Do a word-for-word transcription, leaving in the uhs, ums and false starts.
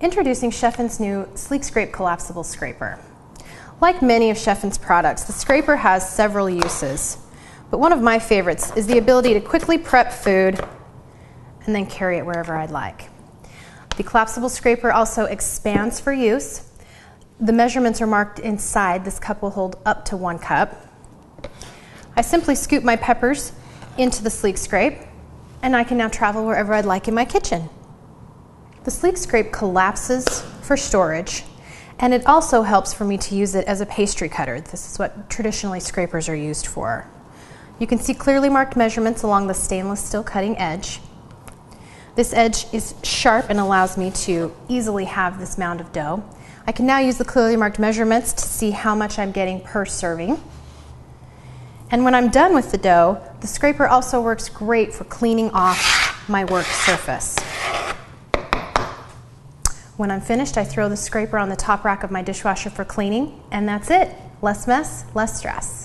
Introducing Chef'n's new SleekScrape collapsible scraper. Like many of Chef'n's products, the scraper has several uses, but one of my favorites is the ability to quickly prep food and then carry it wherever I'd like. The collapsible scraper also expands for use. The measurements are marked inside. This cup will hold up to one cup. I simply scoop my peppers into the SleekScrape, and I can now travel wherever I'd like in my kitchen. The SleekScrape collapses for storage, and it also helps for me to use it as a pastry cutter. This is what traditionally scrapers are used for. You can see clearly marked measurements along the stainless steel cutting edge. This edge is sharp and allows me to easily have this mound of dough. I can now use the clearly marked measurements to see how much I'm getting per serving. And when I'm done with the dough, the scraper also works great for cleaning off my work surface. When I'm finished, I throw the scraper on the top rack of my dishwasher for cleaning, and that's it. Less mess, less stress.